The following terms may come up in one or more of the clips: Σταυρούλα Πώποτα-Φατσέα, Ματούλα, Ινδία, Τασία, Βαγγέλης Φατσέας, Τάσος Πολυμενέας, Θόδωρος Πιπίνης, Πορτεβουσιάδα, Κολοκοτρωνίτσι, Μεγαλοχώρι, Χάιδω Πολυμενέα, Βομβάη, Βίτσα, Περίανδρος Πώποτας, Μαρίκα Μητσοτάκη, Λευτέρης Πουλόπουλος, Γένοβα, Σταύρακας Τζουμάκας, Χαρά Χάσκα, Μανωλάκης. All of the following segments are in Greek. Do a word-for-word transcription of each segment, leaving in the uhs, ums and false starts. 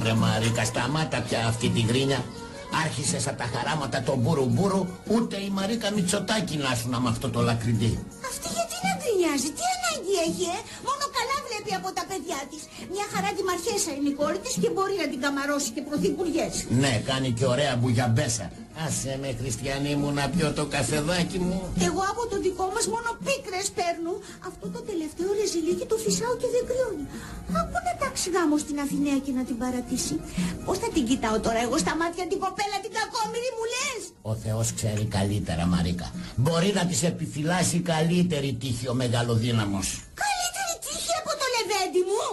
Άμπρε Μαρίκα, σταμάτα πια αυτή τη γκρίνια. Άρχισε σαν τα χαράματα των μπουρου-μπουρου, ούτε η Μαρίκα Μητσοτάκη να σου να με αυτό το λακρυντή. Αυτή γιατί να γκρινιάζει, τι ανάγκη έχει, ε? Μόνο καλά βλέπει από τα παιδιά της. Μια χαρά δημαρχέσα είναι η κόρη της και μπορεί να την καμαρώσει και πρωθυπουργές. Ναι, κάνει και ωραία μπουγιαμπέσα. Άσε με, Χριστιανή μου, να πιω το καφεδάκι μου. Εγώ από το δικό μας μόνο πίκρες παίρνω. Αυτό το τελευταίο ρεζιλίκι το φυσάω και δεν κρυώνει. Άκου να τάξει γάμο στην Αθηναία και να την παρατήσει. Πώς θα την κοιτάω τώρα εγώ στα μάτια την κοπέλα την κακόμοιρη, μου λες? Ο Θεός ξέρει καλύτερα, Μαρίκα. Μπορεί να της επιφυλάσει καλύτερη τύχη ο μεγαλοδύναμος. Καλύτερη τύχη από το λεβέντι μου?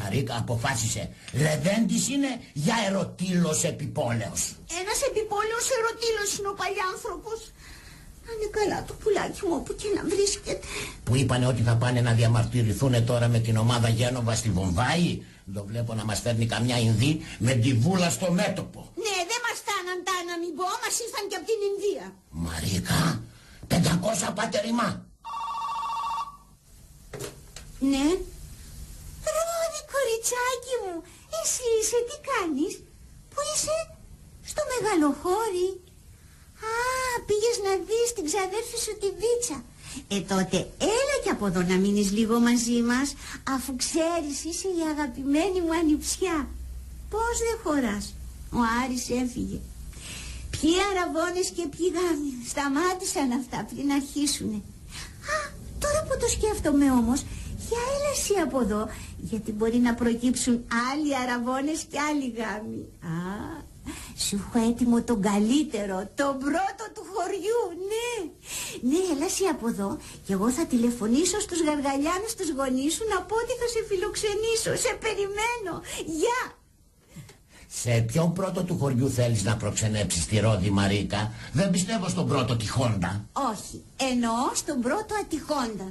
Μαρίκα, αποφάσισε. Λεβέντης είναι για ερωτήλος επιπόλαιος. Ένας επιπόλαιος ερωτήλος είναι ο παλιάνθρωπος. Να είναι καλά το πουλάκι μου όπου και να βρίσκεται. Που είπανε ότι θα πάνε να διαμαρτυρηθούν τώρα με την ομάδα Γένοβα στη Βομβάη. Το βλέπω να μας φέρνει καμιά Ινδή με τη βούλα στο μέτωπο. Ναι, δεν μας τάναν τα να μην πω, μας ήρθαν και από την Ινδία. Μαρίκα, πεντακόσια πατερημά. Ναι. Κοριτσάκι μου, εσύ είσαι, τι κάνεις, που είσαι, στο Μεγαλοχώρι? Α, πήγες να δεις την ξαδέρφη σου τη Βίτσα. Ε, τότε έλα κι από εδώ να μείνεις λίγο μαζί μας, αφού ξέρεις είσαι η αγαπημένη μου ανιψιά. Πώς δεν χωράς, ο Άρης έφυγε. Ποιοι αραβώνες και ποιοι γάμοι, σταμάτησαν αυτά πριν αρχίσουνε. Α, τώρα που το σκέφτομαι όμως, για έλα εσύ από εδώ, γιατί μπορεί να προκύψουν άλλοι αραβώνες και άλλοι γάμοι. Α, σου έχω έτοιμο τον καλύτερο, τον πρώτο του χωριού, ναι. Ναι, έλα εσύ από εδώ και εγώ θα τηλεφωνήσω στους γαργαλιάνους τους γονείς σου να πω ότι θα σε φιλοξενήσω, σε περιμένω, γεια. Σε ποιον πρώτο του χωριού θέλεις να προξενέψεις τη Ρόδη, Μαρίκα? Δεν πιστεύω στον πρώτο τυχόντα. Όχι, εννοώ στον πρώτο ατυχόντα.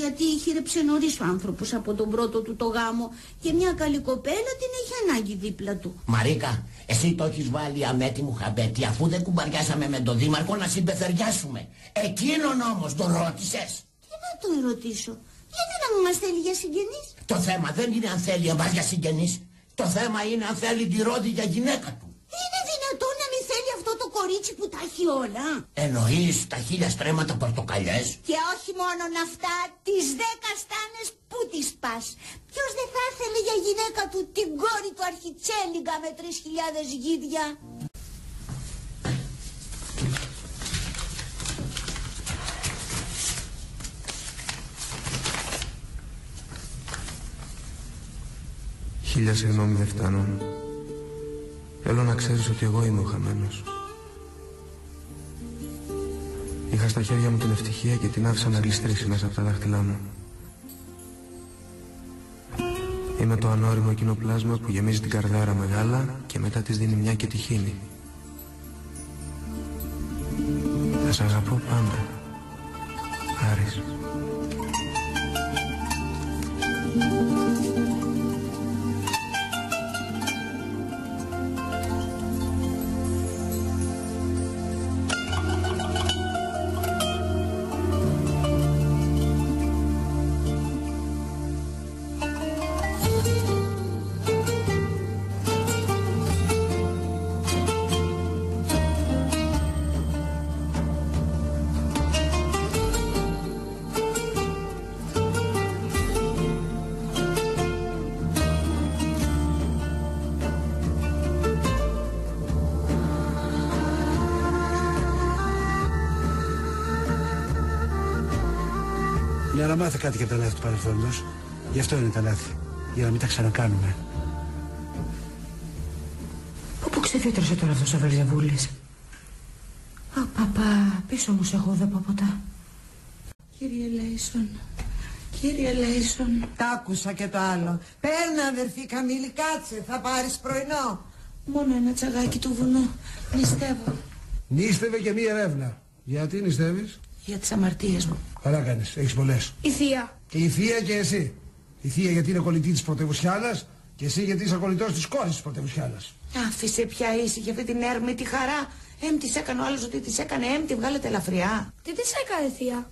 Γιατί χείρεψε νωρίς ο άνθρωπος από τον πρώτο του το γάμο και μια καλή κοπέλα την έχει ανάγκη δίπλα του. Μαρίκα, εσύ το έχεις βάλει αμέτη μου χαμπέτη, αφού δεν κουμπαριάσαμε με τον δήμαρχο να συμπεθεριάσουμε. Εκείνον όμως τον ρώτησες? Τι να τον ερωτήσω, γιατί να μου μας θέλει για συγγενείς? Το θέμα δεν είναι αν θέλει εμάς για συγγενείς. Το θέμα είναι αν θέλει τη Ρόδη για γυναίκα του. Είναι δυνατόν να μην θέλει αυτό το κορίτσι που τα έχει όλα? Εννοείς τα χίλια στρέμματα πορτοκαλιές? Και όχι μόνον αυτά, τις δέκα στάνες που τις πας. Ποιος δεν θα ήθελε για γυναίκα του την κόρη του αρχιτσέλιγκα με τρεις χιλιάδες γίδια? Χίλια συγγνώμη δεν φτάνουν. Θέλω να ξέρεις ότι εγώ είμαι ο χαμένος. Είχα στα χέρια μου την ευτυχία και την άφησα να γλιστρήσει μέσα από τα δάχτυλά μου. Είμαι το ανώριμο εκείνο πλάσμα που γεμίζει την καρδάρα μεγάλα και μετά της δίνει μια και τη χύνει. Θα σ' αγαπώ πάντα, Άρης. Για να μάθω κάτι και από τα λάθη του παρελθόντος. Γι' αυτό είναι τα λάθη. Για να μην τα ξανακάνουμε. Πού ξεφύτρωσε τώρα αυτός ο Βελζεβούλης? Α, παπά, πίσω μου σε γόδα, παποτά. Κύριε Λέισον, κύριε Λέισον. Τ' άκουσα και το άλλο. Παίρνα, αδερφή Καμήλη, κάτσε, θα πάρεις πρωινό. Μόνο ένα τσαγάκι του βουνού. Νηστεύω. Νίστευε και μία ρεύνα. Γιατί νηστεύεις? Για τις αμαρτίες μου. Καλά κάνεις, έχεις πολλές. Η θεία. Και η θεία και εσύ. Η θεία γιατί είναι κολλητή της Πορτεβουσιάδας και εσύ γιατί είσαι κολλητός της κόρης της Πορτεβουσιάδας. Άφησε πια ήσυχη για αυτή την έρμη τη χαρά. Εμ της έκανε ο άλλος ότι της έκανε, εμ τη βγάλετε ελαφριά. Τι της έκανε θεία?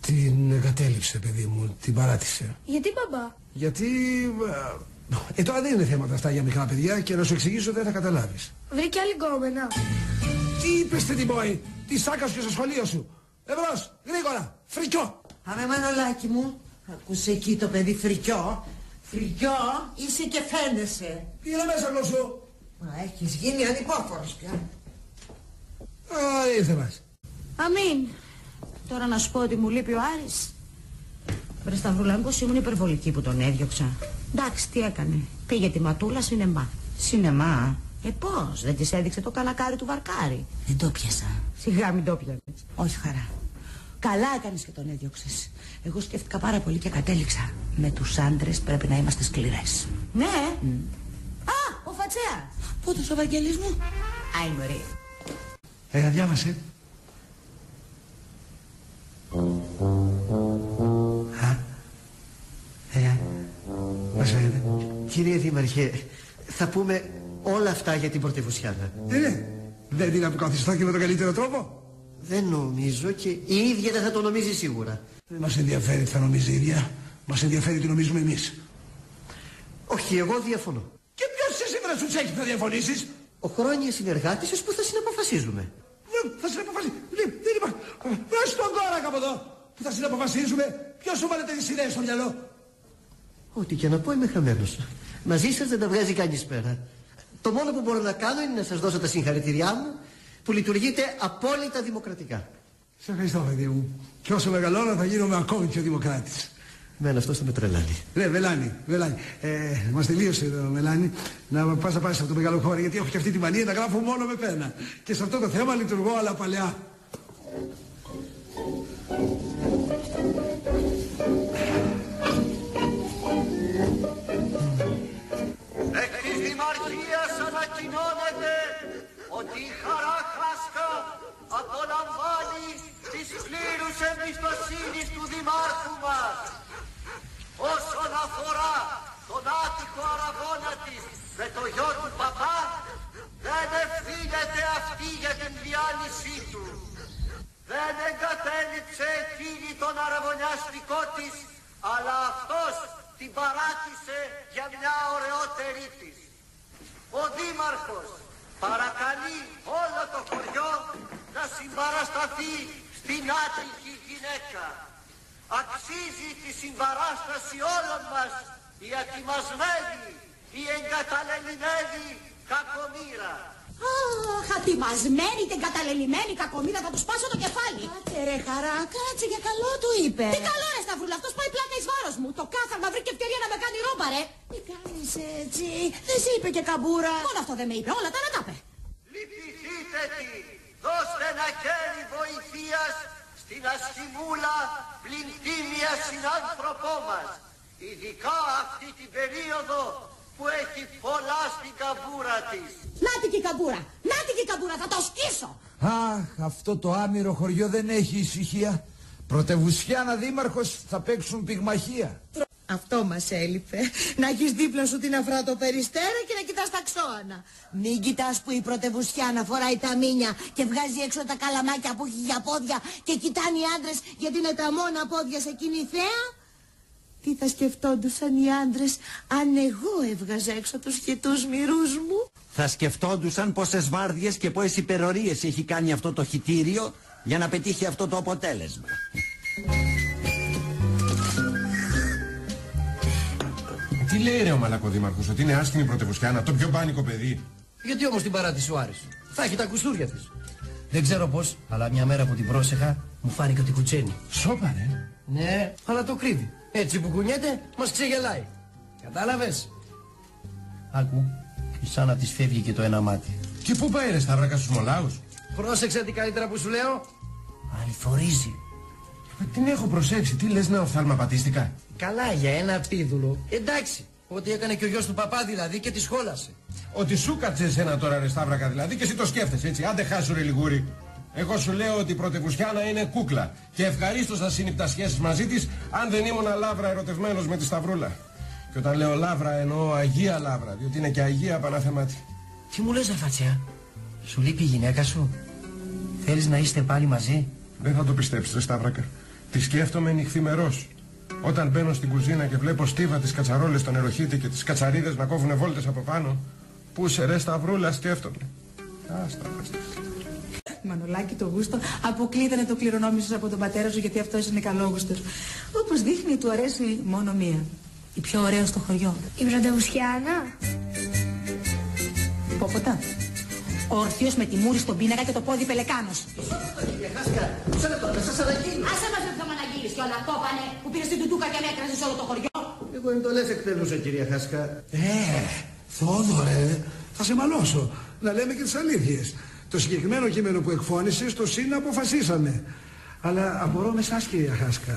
Την εγκατέλειψε παιδί μου, την παράτησε. Γιατί μπαμπά? Γιατί Ε, τώρα δεν είναι θέματα αυτά για μικρά παιδιά και να σου εξηγήσω δεν θα καταλάβεις. Βρήκε άλλη γκόμενα. Τι είπες την μπόη, τη σάκα σου και στο σχολείο σου. Ευρώς, γρήγορα, φρικιό. Αμεμανολάκι μου, ακούσε εκεί το παιδί φρικιό. Φρικιό, είσαι και φαίνεσαι. Τι είναι μέσα γλωσσού. Μα έχεις γίνει ανυπόφορος πια. Α, ήρθε μας. Αμήν. Τώρα να σου πω ότι μου λείπει ο Άρης. Βρε Σταυρουλάγκος, ήμουν υπερβολική που τον έδιωξα. Εντάξει, τι έκανε. Πήγε τη Ματούλα σινεμά. Σινεμά. Ε, πώς, δεν της έδειξε το κανακάρι του βαρκάρι. Δεν το πιασα. Σιγά μην το πιάνεις. Όχι, Χαρά. Καλά έκανες και τον έδιωξες. Εγώ σκέφτηκα πάρα πολύ και κατέληξα. Με τους άντρες πρέπει να είμαστε σκληρές. Ναι. Mm. Α, ο Φατσέας. Πότε ο Βαγγέλης μου. Άι, μωρή. Ε, διάβασε. Κύριε Δήμαρχε, θα πούμε όλα αυτά για την Πορτεβουσιάδα. Ναι, δεν την αποκαθιστώ και με τον καλύτερο τρόπο. Δεν νομίζω και η ίδια δεν θα το νομίζει σίγουρα. Δεν μας ενδιαφέρει τι θα νομίζει η ίδια. Μας ενδιαφέρει τι νομίζουμε εμείς. Όχι, εγώ διαφωνώ. Και ποιος εσύ σήμερα σου τσέχει να διαφωνήσεις. Ο χρόνιος συνεργάτης σας που θα συναποφασίζουμε. Δεν, θα συναποφασίζουμε. Δεν υπάρχει. Δώσε τον κόρακα από εδώ που θα συναποφασίζουμε. Ποιος σου βάλετε τις ιδέες στο μυαλό. Ό,τι και να πω είμαι χαμένος. Μαζί σας δεν τα βγάζει κανείς πέρα. Το μόνο που μπορώ να κάνω είναι να σας δώσω τα συγχαρητήριά μου που λειτουργείτε απόλυτα δημοκρατικά. Σε ευχαριστώ, παιδί μου. Και όσο μεγαλώνω θα γίνομαι ακόμη πιο δημοκράτης. Μένα αυτό θα με τρελάνει. Ναι, βελάνει, βελάνει. Ε, μας τελείωσε εδώ, Μελάνη. Να πας να πάσεις από το Μεγαλοχώρι, γιατί έχω και αυτή τη μανία να γράφω μόνο με πένα. Και σε αυτό το θέμα λειτουργώ αλλά παλαιά. Ανακοινώνεται ότι η Χαρά Χάσκα απολαμβάνει της πλήρους εμπιστοσύνης του Δημάρχου μας. Όσον αφορά τον άτυχο αραγώνα της με το γιο του παπά, δεν ευθύνεται αυτή για την διάλυσή του. Δεν εγκατέλειψε εκείνη τον αραγωνιαστικό της, αλλά αυτός την παράτησε για μια ωραιότερη της. Ο Δήμαρχος παρακαλεί όλο το χωριό να συμπαρασταθεί στην άτυχη γυναίκα. Αξίζει τη συμπαράσταση όλων μας η ατιμασμένη, η εγκαταλελειμμένη κακομοίρα. Αχ, ατιμασμένη την εγκαταλελειμμένη κακομοίρα, θα του σπάσω το κεφάλι. Κάτσε ρε Χαρά, κάτσε για καλό του είπε. Τι καλό ρε Σταυρούλα, αυτός πάει πλάκα εις βάρος μου. Το κάθαρμα βρήκε ευκαιρία να με κάνει ρόμπα ρε. Τι κάνεις έτσι, δεν σε είπε και καμπούρα. Μόνο αυτό δεν με είπε, όλα τα άλλα τα είπε. Λυπηθείτε τη, δώστε ένα χέρι βοηθείας στην ασχημούλα πλυντήμια συνάνθρωπό μας. Ειδικά αυτή την περίοδο που έχει πολλά στην καμπούρα της. Νάτι και η καμπούρα, νάτι και η καμπούρα, θα το σκίσω. Αχ, αυτό το άμυρο χωριό δεν έχει ησυχία. Πρωτεβουσιάνα δήμαρχος, θα παίξουν πυγμαχία. Αυτό μας έλειπε. Να έχεις δίπλα σου την αφρατοπεριστέρα και να κοιτάς τα ξώανα. Μην κοιτάς που η Πρωτεβουσιάνα φοράει τα μήνια και βγάζει έξω τα καλαμάκια που έχει για πόδια και κοιτάνε οι άντρες γιατί είναι τα μόνα πόδια σε εκείνη η θέα. Τι θα σκεφτόντουσαν οι άντρες αν εγώ έβγαζα έξω τους χιτούς μυρούς μου. Θα σκεφτόντουσαν πόσες βάρδιες και πόσες υπερορίες έχει κάνει αυτό το χιτήριο για να πετύχει αυτό το αποτέλεσμα. Τι λέει ρε ο μαλακοδήμαρχος, ότι είναι άσκηνη Πρωτεβουσιάνα, το πιο πάνικο παιδί. Γιατί όμως την παράτησε ο Άρης, θα έχει τα κουστούρια της. Δεν ξέρω πώς, αλλά μια μέρα που την πρόσεχα μου φάνηκε ότι κουτσένει. Σώπα ρε. Ναι, αλλά το κρύβει. Έτσι που κουνιέται, μας ξεγελάει. Κατάλαβες. Άκου, σαν να της φεύγει και το ένα μάτι. Και πού πάει ρε Σταύρακα στους μολάους. Πρόσεξε τι καλύτερα που σου λέω. Αληθορίζει. Την έχω προσέξει, τι λες να οφθαλμαπατίστηκα. Καλά για ένα πίδουλο. Εντάξει, ό,τι έκανε και ο γιος του παπά δηλαδή και τη σχόλασε. Ότι σου κάτσε εσένα τώρα ρε Σταύρακα δηλαδή και εσύ το σκέφτεσαι έτσι. Άντε χάσου ρε λιγούρι. Εγώ σου λέω ότι η Πρωτεβουσιάνα είναι κούκλα και ευχαρίστως θα συνύπτα σχέσεις μαζί της αν δεν ήμουν λαύρα ερωτευμένος με τη Σταυρούλα. Και όταν λέω λαύρα εννοώ Αγία Λαύρα, διότι είναι και Αγία Παναθεμάτη. Τι μου λες ρε Φατσέα, σου λείπει η γυναίκα σου, θέλεις να είστε πάλι μαζί. Δεν θα το πιστέψεις ρε Σταύρακα, τη σκέφτομαι νυχθημερός. Όταν μπαίνω στην κουζίνα και βλέπω στίβα τις κατσαρόλες στον Εροχήτη και τις κατσαρίδες να κόβουνε βόλτες από πάνω, πού σε ρε Σταυρούλα σκέφτομαι. Άστα, άστα. Μανολάκι το γούστο, αποκλείτανε το κληρονόμι σου από τον πατέρα σου γιατί αυτός είναι καλόγουστος. Όπως δείχνει του αρέσει μόνο μία. Η πιο ωραία στο χωριό. Η Πορτεβουσιάδα. Πόποτα. Όρθιος με τη μούρη στον πίνακα και το πόδι πελεκάνος. Άσε μας δεν θα μ' αναγγείλεις κι όλα κόπανε που πήρες την τουτούκα και ανέκραζες όλο το χωριό. Εγώ εντολές εκτελούσα, κυρία Χάσκα. Ε, Θόδωρε, θα σε μαλώσω. Να λέμε και τις αλήθειες. Το συγκεκριμένο κείμενο που εκφώνησες το συν αποφασίσαμε. Αλλά απορώ με εσάς, κυρία Χάσκα.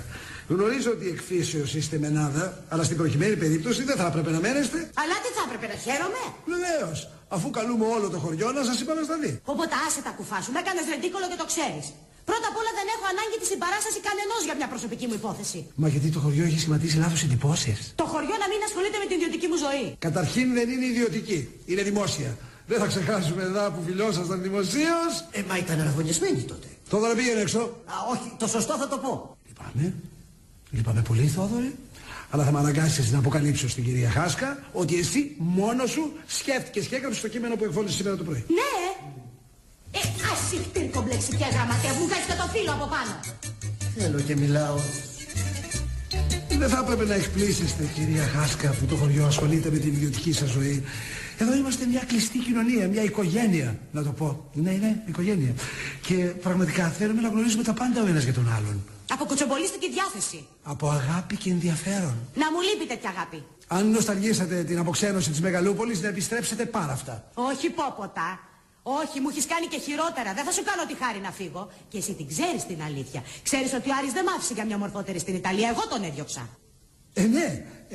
Γνωρίζω ότι εκφύσεως είστε μενάδα, αλλά στην προκειμένη περίπτωση δεν θα έπρεπε να μένεστε. Αλλά τι θα έπρεπε να χαίρομαι. Βεβαίως, αφού καλούμε όλο το χωριό να σας είπαμε στα δει. Οπότε άσε τα κουφά σου, με έκανες ρεντίκολο και το ξέρεις. Πρώτα απ' όλα δεν έχω ανάγκη τη συμπαράσταση κανενός για μια προσωπική μου υπόθεση. Μα γιατί το χωριό έχει σχηματίσει λάθος εντυπώσεις. Το χωριό να μην ασχολείται με την ιδιωτική μου ζωή. Καταρχήν δεν είναι ιδιωτική, είναι δημόσια. Δεν θα ξεχάσουμε εδώ που φιλόσασταν δημοσίως. Ε, μα ήταν αναφωνιασμένοι τότε. Τώρα δεν πήγαινε έξω. Α, όχι, το σωστό θα το πω. Λυπάμαι. Λυπάμαι πολύ, Θόδωρε. Αλλά θα με αναγκάσεις να αποκαλύψω στην κυρία Χάσκα ότι εσύ μόνος σου σκέφτηκες και έγραψες το κείμενο που εκφώνησες σήμερα το πρωί. Ναι! Ε, ασυχτήρ κομπλεξικιά γραμματέα, βγάζεις και το φύλλο από πάνω. Θέλω και μιλάω. Δεν θα έπρεπε να εκπλήσεστε, κυρία Χάσκα, που το χωριό ασχολείται με την ιδιωτική σας ζωή. Εδώ είμαστε μια κλειστή κοινωνία, μια οικογένεια, να το πω. Ναι, ναι, οικογένεια. Και πραγματικά θέλουμε να γνωρίζουμε τα πάντα ο ένας για τον άλλον. Από κοτσομπολίστικη διάθεση. Από αγάπη και ενδιαφέρον. Να μου λείπει τέτοια αγάπη. Αν νοσταλγήσατε την αποξένωση της Μεγαλούπολης, να επιστρέψετε πάρα αυτά. Όχι, Πόποτα. Όχι, μου έχεις κάνει και χειρότερα. Δεν θα σου κάνω τη χάρη να φύγω. Και εσύ την ξέρεις την αλήθεια. Ξέρεις ότι ο Άρης δεν μ' άφησε για μια ομορφότερη στην Ιταλία. Εγώ τον έδιωξα. Ε, ναι,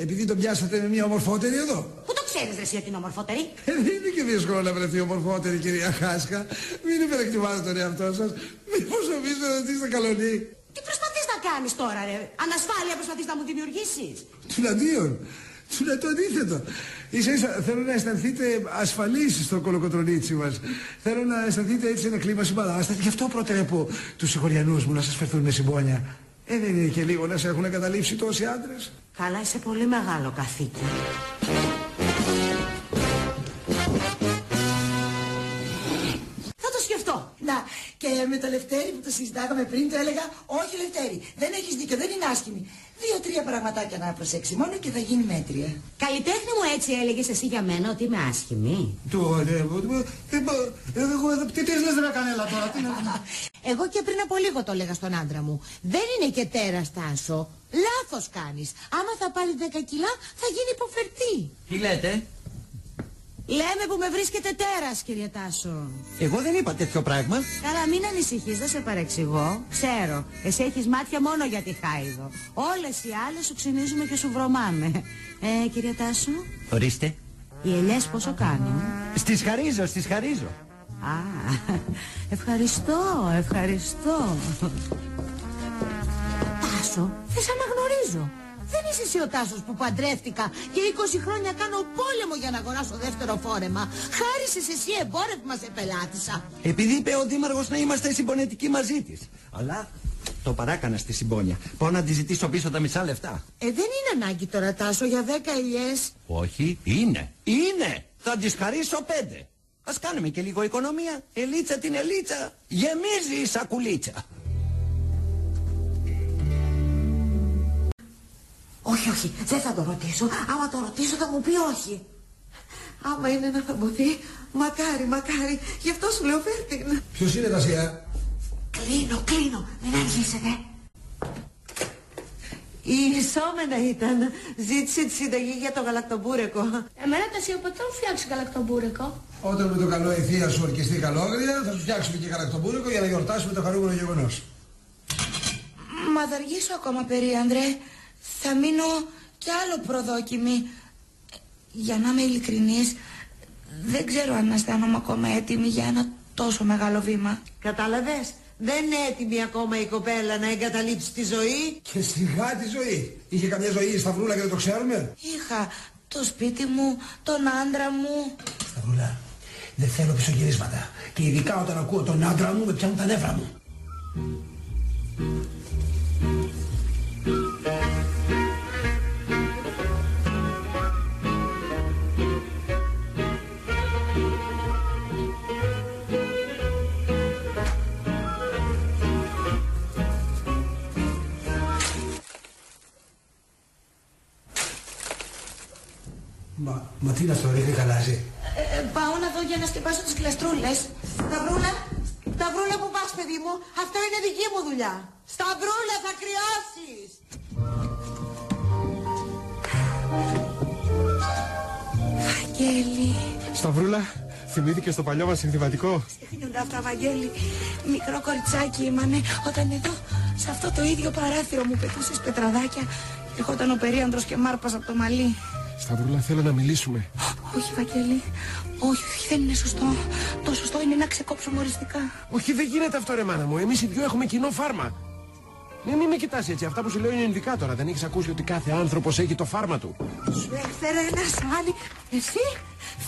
επειδή τον πιάσατε με μια ομορφότερη εδώ. Πού το ξέρεις, ρε, εσύ, για την ομορφότερη. Ε, δεν είναι και δύσκολο να βρεθεί ομορφότερη, κυρία Χάσκα. Μην υπερεκτιμάτε τον εαυτό σας. Μήπως νομίζετε ότι είστε καλονοί. Τι προσπαθείς να κάνεις τώρα, ρε. Ανασφάλεια προσπαθείς να μου δημιουργήσεις. Τουλαντίον. Τουλα, το αντίθετο. Ίσα ίσα θέλω να αισθανθείτε ασφαλείς στο κολοκοτρονίτσι μας. Θέλω να αισθανθείτε έτσι ένα κλίμα συμπαράσταση. Γι' αυτό προτρέπω τους συγχωριανούς μου να σας φερθούν με συμπόνια. Ε, δεν είναι και λίγο να σε έχουν εγκαταλείψει τόσοι άντρες. Καλά, είσαι πολύ μεγάλο καθήκη. Να, και με το Λευτέρι που το συζητάγαμε πριν, το έλεγα, όχι Λευτέρι, δεν έχεις δίκιο, δεν είναι άσχημη. Δύο-τρία πραγματάκια να προσέξει μόνο και θα γίνει μέτρια. Καλλιτέχνη μου, έτσι έλεγες εσύ για μένα ότι είμαι άσχημη. Τώρα, εγώ εδώ τι λες να κανέλα τώρα, τι να κάνω. Εγώ και πριν από λίγο το έλεγα στον άντρα μου. Δεν είναι και τέρας, Τάσο. Λάθος κάνεις. Άμα θα πάρει δέκα κιλά θα γίνει υποφερτή. Τι λέτε? Λέμε που με βρίσκεται τέρας, κύριε Τάσο. Εγώ δεν είπα τέτοιο πράγμα. Καλά, μην ανησυχείς, δεν σε παρεξηγώ. Ξέρω, εσύ έχεις μάτια μόνο για τη χάιδο. Όλες οι άλλες σου ξυνίζουμε και σου βρωμάμε. Ε, κύριε Τάσο. Ορίστε. Οι ελιές πόσο κάνουν? Στις χαρίζω, στις χαρίζω. Α, ευχαριστώ, ευχαριστώ. Τάσο, δεν σ' αναγνωρίζω. Δεν είσαι εσύ ο Τάσος που παντρεύτηκα και είκοσι χρόνια κάνω πόλεμο για να αγοράσω δεύτερο φόρεμα. Χάρισες εσύ εμπόρευμα σε πελάτησα. Επειδή είπε ο Δήμαρχος να είμαστε συμπονετικοί μαζί της. Αλλά το παράκανα στη συμπόνια. Πάω να τη ζητήσω πίσω τα μισά λεφτά. Ε, δεν είναι ανάγκη τώρα, Τάσο, για δέκα ελιές. Όχι, είναι. Είναι. Θα τις χαρίσω πέντε. Ας κάνουμε και λίγο οικονομία. Ελίτσα την ελίτσα. Γεμίζει η σακουλίτσα. Όχι, όχι, δεν θα το ρωτήσω. Άμα το ρωτήσω θα μου πει όχι. Άμα είναι να θαμποθεί, μακάρι, μακάρι. Γι' αυτό σου λέω φέρτην. Ποιος είναι τα σιά? Κλείνω, κλείνω. Μην αργήσετε. Η ισόμενα ήταν. Ζήτησε τη συνταγή για το γαλακτομπούρεκο. Εμένα τα σιά ποτέ μου φτιάξει γαλακτομπούρεκο. Όταν με το καλό ευθεία σου ορκιστεί καλόγρια, θα σου φτιάξουμε και γαλακτομπούρεκο για να γιορτάσουμε το χαρούμενο γεγονός. Μα θα αργήσω ακόμα, Περίανδρε. Θα μείνω κι άλλο προδόκιμη. Για να είμαι ειλικρινής, δεν ξέρω αν αισθάνομαι ακόμα έτοιμη για ένα τόσο μεγάλο βήμα. Κατάλαβες, δεν είναι έτοιμη ακόμα η κοπέλα να εγκαταλείψει τη ζωή. Και σιγά τη ζωή. Είχε καμιά ζωή η Σταυρούλα και δεν το ξέρουμε? Είχα το σπίτι μου, τον άντρα μου. Σταυρούλα, δεν θέλω πισωγυρίσματα. Και ειδικά όταν ακούω τον άντρα μου με πιάνουν τα νεύρα μου. Thank you. Μα, μα τι να στο ρίχνει καλάζι. Ε, πάω να δω για να σκεπάσω τις κλαστρούλες. Σταυρούλα, Σταυρούλα που πας παιδί μου, αυτά είναι δική μου δουλειά. Σταυρούλα θα κρυώσεις. Βαγγέλη. Σταυρούλα, θυμήθηκε στο παλιό μας συνθηματικό. Ξεχνιούνται αυτά Βαγγέλη. Μικρό κοριτσάκι ήμανε όταν εδώ, σε αυτό το ίδιο παράθυρο μου πετούσες πετραδάκια. Ερχόταν ο περίαντρος και μάρπας από το μαλλί. Σταυρούλα, θέλω να μιλήσουμε. Όχι, Βαγγέλη. Όχι, όχι, δεν είναι σωστό. Το σωστό είναι να ξεκόψουμε οριστικά. Όχι, δεν γίνεται αυτό, ρε μάνα μου. Εμείς οι δυο έχουμε κοινό φάρμα. Ναι, μην με κοιτάς έτσι. Αυτά που σου λέω είναι ειδικά τώρα. Δεν έχεις ακούσει ότι κάθε άνθρωπος έχει το φάρμα του. Σου έφερε ένα σάλι. Εσύ,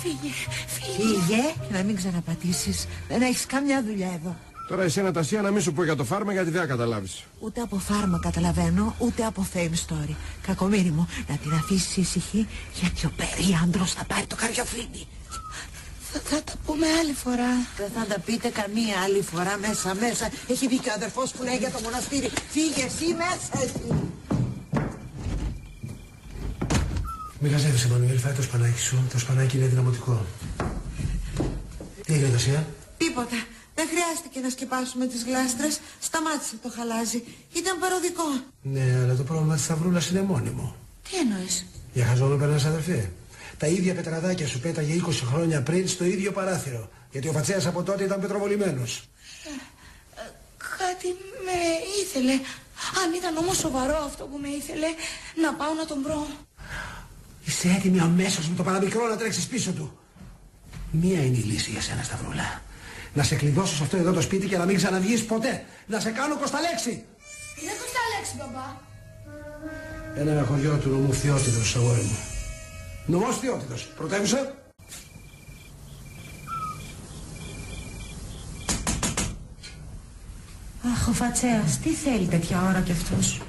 φύγε, φύγε. Φύγε, να μην ξαναπατήσεις. Δεν έχεις καμιά δουλειά εδώ. Τώρα εσένα Τασία να μην σου πω για το φάρμα γιατί δεν καταλάβεις. Ούτε από φάρμα καταλαβαίνω, ούτε από fame story. Κακομοίρη μου, να την αφήσεις ησυχή, γιατί ο περίαντρος θα πάρει το καρδιοφλίτη. Θα, θα τα πούμε άλλη φορά. Δεν θα τα πείτε καμία άλλη φορά μέσα μέσα. Έχει δει και ο αδερφός που λέει για το μοναστήρι. Φύγε εσύ μέσα εσύ. Μην χαζεύεσαι Μανουέλ, φάει το σπανάκι σου. Το σπανάκι είναι δυναμωτικό. Τι έγινε Τασία? Τίποτα. Δεν χρειάστηκε να σκεπάσουμε τις γλάστρες, σταμάτησε το χαλάζι. Ήταν παροδικό. Ναι, αλλά το πρόβλημα της Σταυρούλας είναι μόνιμο. Τι εννοείς? Για χαζόνο περνάς αδερφή. Τα ίδια πετραδάκια σου πέταγε είκοσι χρόνια πριν στο ίδιο παράθυρο. Γιατί ο Φατσέας από τότε ήταν πετροβολημένος. Ε, κάτι με ήθελε. Αν ήταν όμως σοβαρό αυτό που με ήθελε, να πάω να τον βρω. Είσαι έτοιμη αμέσως με το παραμικρό να τρέξεις πίσω του. Μία είναι η λύση για σένα Σταυρούλα. Να σε κλειδώσω σε αυτό εδώ το σπίτι και να μην ξαναβγείς ποτέ. Να σε κάνω κοσταλέξη. Τι είναι κοσταλέξη, μπαμπά? Ένα αγχωριό του νομού Θεότητος, αγόρι μου. Νομός Θεότητος. Πρωτεύουσα. Αχ, ο Φατσέας, τι θέλει τέτοια ώρα κι αυτός.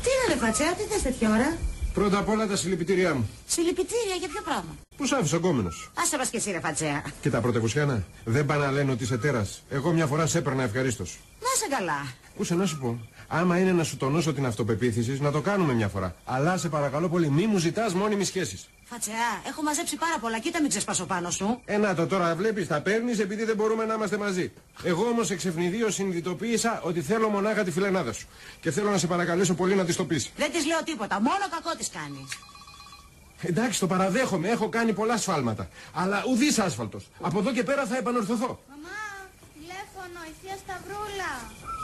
Τι είναι ρε Φατσέα, τι θες τέτοια ώρα? Πρώτα απ' όλα τα συλληπιτήριά μου. Συλληπιτήρια για ποιο πράγμα? Πού σ' άφησε ο γκόμενος. Άσε μας και εσύ ρε Φατσέα. Κοίτα πρωτεβουσιάνα, δεν πάνε να λένε ότι είσαι τέρας. Εγώ μια φορά σε έπαιρνα ευχαρίστως. Να σε καλά. Κούσε να σου πω, άμα είναι να σου τονώσω την αυτοπεποίθηση, να το κάνουμε μια φορά. Αλλά σε παρακαλώ πολύ, μη μου ζητάς μόνιμης σχέσης. Φατσέα, έχω μαζέψει πάρα πολλά, κοίτα μην ξεσπάσω πάνω σου. Ε, να το τώρα βλέπεις, τα παίρνεις επειδή δεν μπορούμε να είμαστε μαζί. Εγώ όμως εξευνηδίως συνειδητοποίησα ότι θέλω μονάχα τη φιλενάδα σου. Και θέλω να σε παρακαλέσω πολύ να της το πεις. Δεν της λέω τίποτα, μόνο κακό της κάνεις. Εντάξει, το παραδέχομαι, έχω κάνει πολλά σφάλματα. Αλλά ουδής άσφαλτος. Από εδώ και πέρα θα επανορθωθώ. Μαμά, τηλέφωνο, η θεία Σταυρούλα.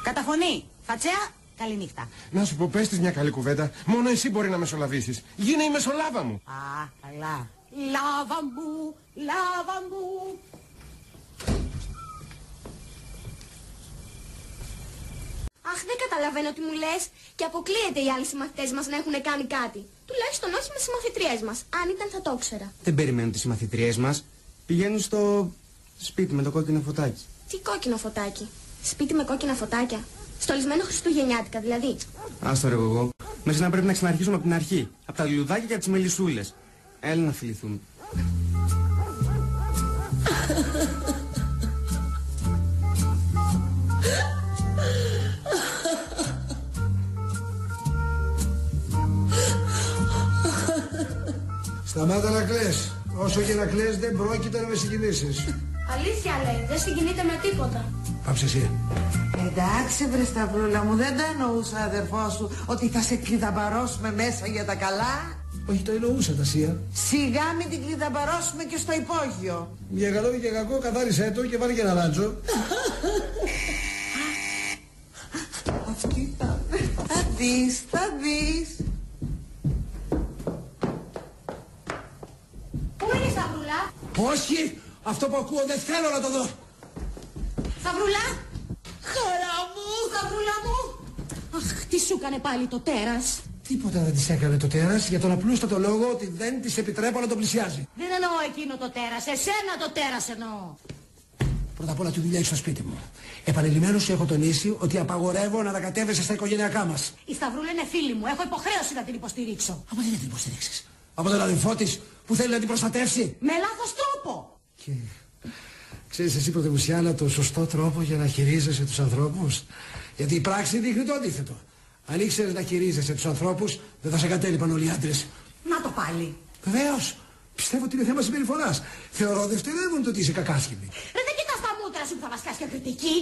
Καταφωνεί. Φατσέα, καληνύχτα. Να σου πω, πες της μια καλή κουβέντα. Μόνο εσύ μπορεί να μεσολαβήσεις. Γίνε η μεσολάβα μου. Α, καλά. Λάβα μου, λάβα μου. Αχ, δεν καταλαβαίνω τι μου λες. Και αποκλείεται οι άλλοι συμμαθητές μας να έχουν κάνει κάτι. Τουλάχιστον όχι με τις συμμαθητριές μας. Αν ήταν θα το ήξερα. Δεν περιμένουν τις συμμαθητριές μας. Πηγαίνουν στο σπίτι με το κόκκινο φωτάκι. Τι κόκκινο φωτάκι? Σπίτι με κόκκινα φωτάκια. Στολισμένο χριστουγεννιάτικα δηλαδή. Άστο ρε εγώ. Μέσα να πρέπει να ξαναρχίσουμε από την αρχή. Από τα λουλουδάκια και από τις μελισσούλες. Έλα να φιληθούν. Σταμάτα να κλαις. Όσο και να κλαις δεν πρόκειται να με συγκινήσεις. Αλήθεια λέει, δεν συγκινείται με τίποτα. Πάψε εσύ. Εντάξει βρε Σταυρούλα μου, δεν τα εννοούσα αδερφό σου ότι θα σε κλειδαμπαρώσουμε μέσα για τα καλά. Όχι, το εννοούσα Τασία. Σιγά μην την κλειδαμπαρώσουμε και στο υπόγειο. Για καλό και κακό καθάρισέ το και βάλει και ένα λάντσο. Αυτή θα... θα δεις, θα δεις. Πού είναι η Σταυρούλα? Όχι, αυτό που ακούω δεν θέλω να το δω. Σταυρούλα! Χαρά μου! Σταυρούλα μου! Αχ, τι σου έκανε πάλι το τέρας! Τίποτα δεν της έκανε το τέρας για τον απλούστατο λόγο ότι δεν της επιτρέπω να τον πλησιάζει. Δεν εννοώ εκείνο το τέρας, εσένα το τέρας εννοώ! Πρώτα απ' όλα τη δουλειά έχει στο σπίτι μου. Επανειλημμένως σου έχω τονίσει ότι απαγορεύω να ανακατεύεσαι στα οικογενειακά μας. Η Σταυρούλα είναι φίλη μου, έχω υποχρέωση να την υποστηρίξω. Από τι να την υποστηρίξεις? Από τον αδελφό της που θέλει να την προστατεύσει. Με λάθος τρόπο! Και... ξέρεις εσύ Πορτεβουσιάνα τον σωστό τρόπο για να χειρίζεσαι τους ανθρώπους Γιατί η πράξη δείχνει το αντίθετο. Αν ήξερες να χειρίζεσαι τους ανθρώπους, δεν θα σε κατέλειπαν όλοι οι άντρες. Να το πάλι. Βεβαίως. Πιστεύω ότι είναι θέμα συμπεριφοράς. Θεωρώ δευτερεύον το ότι είσαι κακάσχημη. Ρε δεν κοιτάς τα μούτρα σου που θα μας κάνεις και κριτική.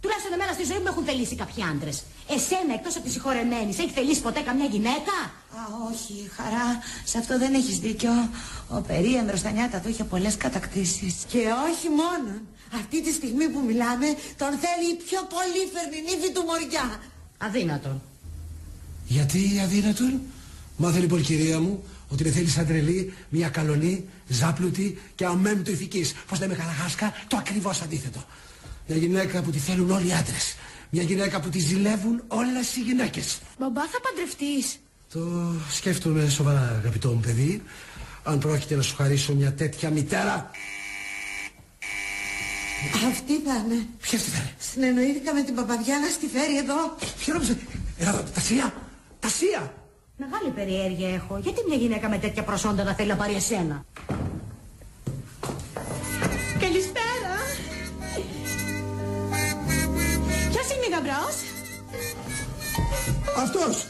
Τουλάχιστον εμένα στη ζωή μου έχουν θελήσει κάποιοι άντρες. Εσένα εκτός από τη συγχωρεμένη, έχει θελήσει ποτέ καμιά γυναίκα? Α, όχι, Χαρά, σε αυτό δεν έχεις δίκιο. Ο περίανδρος στα νιάτα του είχε πολλές κατακτήσεις. Και όχι μόνο. Αυτή τη στιγμή που μιλάμε, τον θέλει η πιο πολύ φερνινήφη του μοριά. Αδύνατον. Γιατί αδύνατον? Μάθε λοιπόν, κυρία μου, ότι με θέλει σαν τρελή, μια καλονή, ζάπλουτη και αμέμπτου ηθικής. Πώς λέμε, Χαρά Χάσκα, το ακριβώς αντίθετο. Μια γυναίκα που τη θέλουν όλοι οι άντρες. Μια γυναίκα που τη ζηλεύουν όλες οι γυναίκες. Μπαμπά, θα παντρευτείς? Το σκέφτομαι σοβαρά, αγαπητό μου παιδί. Αν πρόκειται να σου χαρίσω μια τέτοια μητέρα. Αυτή θα είναι. Ποια αυτή θα είναι? Συνεννοήθηκα με την παπαδιά να στη φέρει εδώ. Ποια νόμιζε? Ελά, Τασία! Τασία! Μεγάλη περιέργεια έχω. Γιατί μια γυναίκα με τέτοια προσόντα να θέλει να πάρει εσένα? Καλησπέρα. Ποιος είναι γαμπρός? Αυτός.